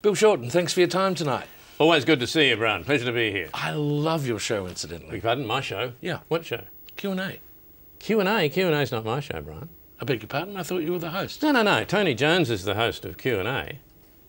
Bill Shorten, thanks for your time tonight. Always good to see you, Brown. Pleasure to be here. I love your show, incidentally. Pardon? My show? Yeah. What show? Q&A. Q&A? Q&A's not my show, Brian. I beg your pardon? I thought you were the host. No, no, no. Tony Jones is the host of Q&A.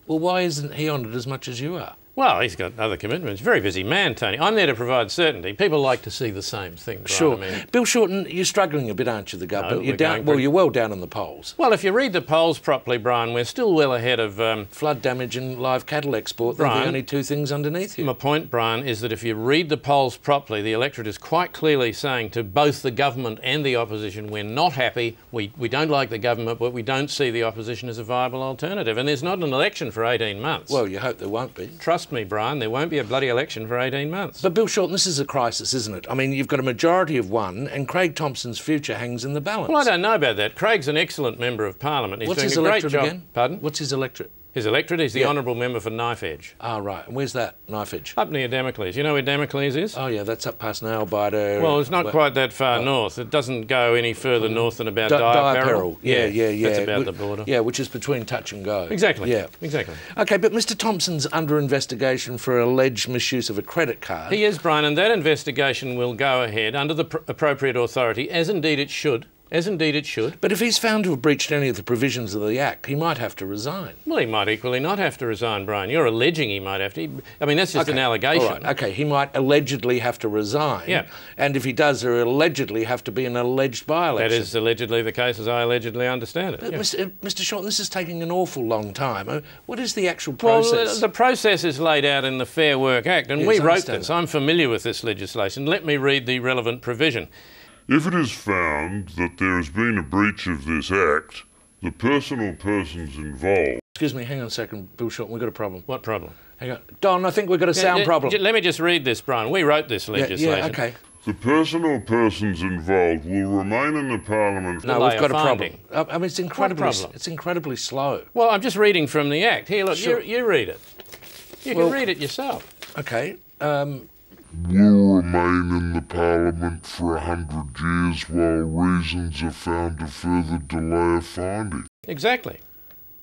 Well, why isn't he on it as much as you are? Well, he's got other commitments. Very busy man, Tony. I'm there to provide certainty. People like to see the same thing. Right? Sure. I mean, Bill Shorten, you're struggling a bit, aren't you, the government? No, you're well down in the polls. Well, if you read the polls properly, Brian, we're still well ahead of... flood damage and live cattle export. Brian, they're the only two things underneath you. My point, Brian, is that if you read the polls properly, the electorate is quite clearly saying to both the government and the opposition, we're not happy, we don't like the government, but we don't see the opposition as a viable alternative. And there's not an election for 18 months. Well, you hope there won't be. Trust me, Brian, there won't be a bloody election for 18 months. But Bill Shorten, this is a crisis, isn't it? I mean, you've got a majority of one, and Craig Thompson's future hangs in the balance. Well, I don't know about that. Craig's an excellent member of Parliament. He's doing a great job. Again? Pardon? What's his electorate? His electorate is the Honourable Member for Knife Edge. Ah, right. And where's that, Knife Edge? Up near Damocles. You know where Damocles is? Oh, yeah, that's up past Nailbiter. Well, it's not quite that far north. It doesn't go any further north than about Diaperil. Yeah. That's about the border. Yeah, which is between touch and go. Exactly. Yeah. Exactly. OK, but Mr Thompson's under investigation for alleged misuse of a credit card. He is, Brian, and that investigation will go ahead under the appropriate authority, as indeed it should. As indeed it should. But if he's found to have breached any of the provisions of the Act, he might have to resign. Well, he might equally not have to resign, Brian. You're alleging he might have to. I mean, that's just an allegation. All right. OK, he might allegedly have to resign. Yeah. And if he does, there will allegedly have to be an alleged by-election. That is allegedly the case, as I allegedly understand it. But, Mr Shorten, this is taking an awful long time. What is the actual process? Well, the process is laid out in the Fair Work Act, and we wrote this. I'm familiar with this legislation. Let me read the relevant provision. If it is found that there has been a breach of this Act, the person or persons involved... Excuse me, hang on a second, Bill Shorten, we've got a problem. What problem? Hang on. Don, I think we've got a sound problem. Let me just read this, Brian. We wrote this legislation. Yeah, OK. The person or persons involved will remain in the Parliament... No, we've got a problem. I mean, it's incredibly slow. Well, I'm just reading from the Act. Here, look, you read it. You can read it yourself. OK. Will remain in the Parliament for 100 years while reasons are found to further delay a finding. Exactly.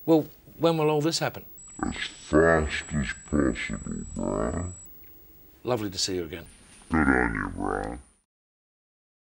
Well, when will all this happen? As fast as possible, Brian. Lovely to see you again. Good on you, Brian.